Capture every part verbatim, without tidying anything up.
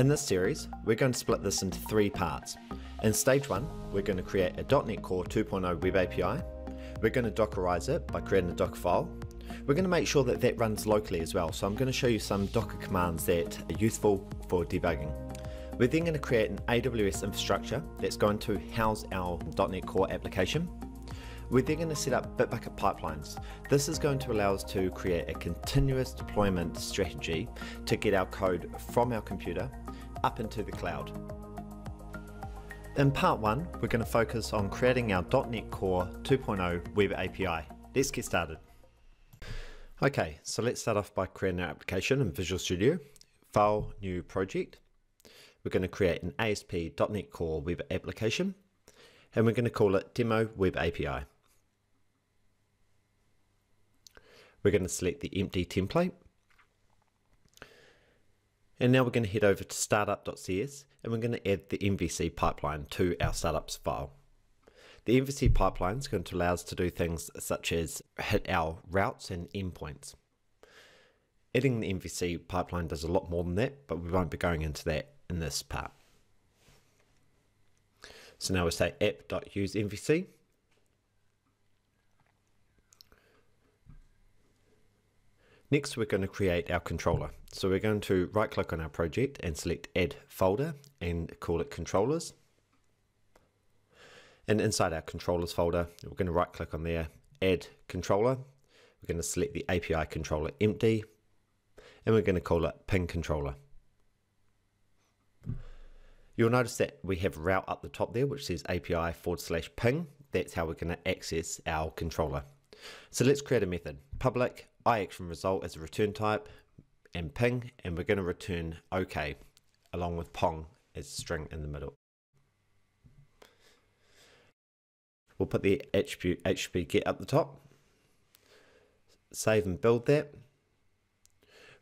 In this series, we're going to split this into three parts. In stage one, we're going to create a dot NET Core two point oh web A P I. We're going to Dockerize it by creating a Docker file. We're going to make sure that that runs locally as well, so I'm going to show you some Docker commands that are useful for debugging. We're then going to create an A W S infrastructure that's going to house our dot NET Core application. We're then going to set up Bitbucket pipelines. This is going to allow us to create a continuous deployment strategy to get our code from our computer up into the cloud. In part one, we're going to focus on creating our dot NET Core two point oh web A P I. Let's get started. Okay, so let's start off by creating our application in Visual Studio. File, new project. We're going to create an A S P dot NET Core web application, and we're going to call it Demo Web A P I. We're going to select the empty template. And now we're going to head over to startup dot C S, and we're going to add the M V C pipeline to our startups file. The M V C pipeline is going to allow us to do things such as hit our routes and endpoints. Adding the M V C pipeline does a lot more than that, but we won't be going into that in this part. So now we say app dot use M V C. Next, we're going to create our controller. So we're going to right click on our project and select add folder and call it controllers. And inside our controllers folder, we're going to right click on there, add controller. We're going to select the A P I controller empty, and we're going to call it ping controller. You'll notice that we have route up the top there, which says A P I forward slash ping. That's how we're going to access our controller. So let's create a method, public iActionResult as a return type, and ping, and we're going to return OK, along with pong as string in the middle. We'll put the attribute H T T P get up the top, save and build that.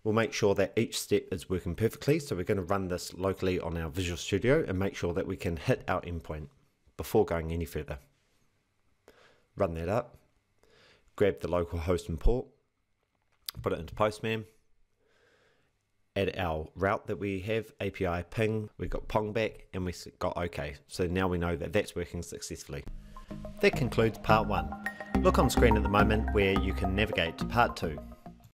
We'll make sure that each step is working perfectly, so we're going to run this locally on our Visual Studio and make sure that we can hit our endpoint before going any further. Run that up, grab the local host and port, put it into Postman, add our route that we have, A P I ping, we got pong back, and we got OK. So now we know that that's working successfully. That concludes part one. Look on screen at the moment where you can navigate to part two.